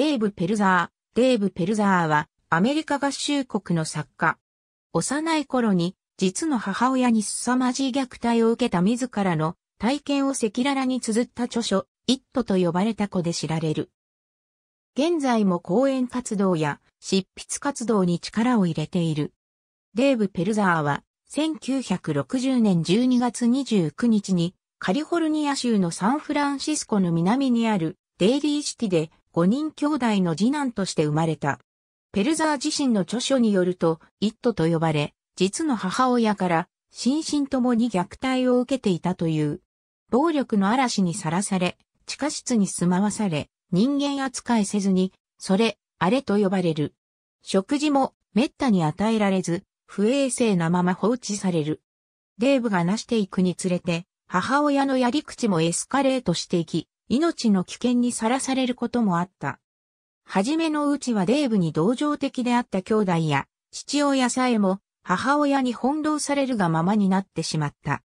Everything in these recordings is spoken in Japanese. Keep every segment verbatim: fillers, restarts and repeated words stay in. デーブ・ペルザー。デーブ・ペルザーはアメリカ合衆国の作家。幼い頃に実の母親に凄まじい虐待を受けた自らの体験を赤裸々に綴った著書、イットと呼ばれた子で知られる。現在も講演活動や執筆活動に力を入れている。デーブ・ペルザーはせんきゅうひゃくろくじゅうねんじゅうにがつにじゅうくにちにカリフォルニア州のサンフランシスコの南にあるデイリーシティでごにん兄弟の次男として生まれた。ペルザー自身の著書によると、イットと呼ばれ、実の母親から心身ともに虐待を受けていたという。暴力の嵐にさらされ、地下室に住まわされ、人間扱いせずに、それ、あれと呼ばれる。食事も滅多に与えられず、不衛生なまま放置される。デーブが成していくにつれて、母親のやり口もエスカレートしていき、命の危険にさらされることもあった。はじめのうちはデーブに同情的であった兄弟や、父親さえも、母親に翻弄されるがままになってしまった。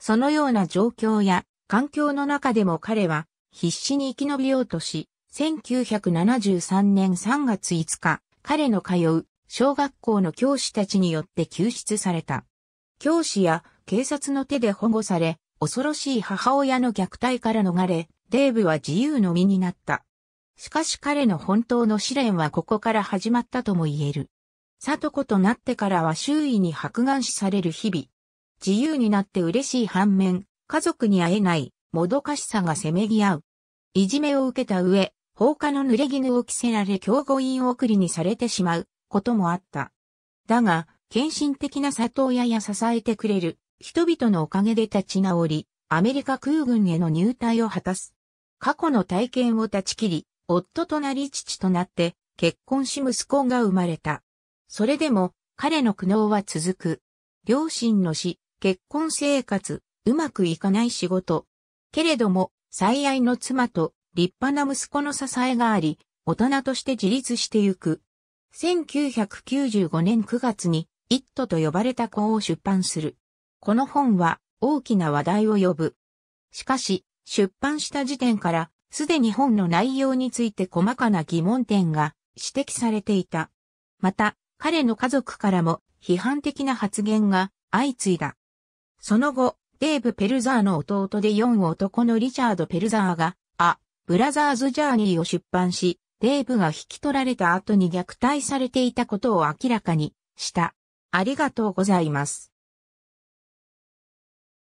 そのような状況や、環境の中でも彼は、必死に生き延びようとし、せんきゅうひゃくななじゅうさんねんさんがついつか、彼の通う、小学校の教師たちによって救出された。教師や警察の手で保護され、恐ろしい母親の虐待から逃れ、デーブは自由の身になった。しかし彼の本当の試練はここから始まったとも言える。里子となってからは周囲に白眼視される日々。自由になって嬉しい反面、家族に会えない、もどかしさがせめぎ合う。いじめを受けた上、放火の濡れ衣を着せられ強豪院送りにされてしまうこともあった。だが、献身的な里親や支えてくれる人々のおかげで立ち直り、アメリカ空軍への入隊を果たす。過去の体験を断ち切り、夫となり父となって結婚し息子が生まれた。それでも彼の苦悩は続く。両親の死、結婚生活、うまくいかない仕事。けれども最愛の妻と立派な息子の支えがあり、大人として自立してゆく。せんきゅうひゃくきゅうじゅうごねんくがつにイットと呼ばれた子を出版する。この本は大きな話題を呼ぶ。しかし、出版した時点からすでに本の内容について細かな疑問点が指摘されていた。また、彼の家族からも批判的な発言が相次いだ。その後、デーブ・ペルザーの弟でよん男のリチャード・ペルザーが、ア・ブラザーズ・ジャーニーを出版し、デーブが引き取られた後に虐待されていたことを明らかにした。ありがとうございます。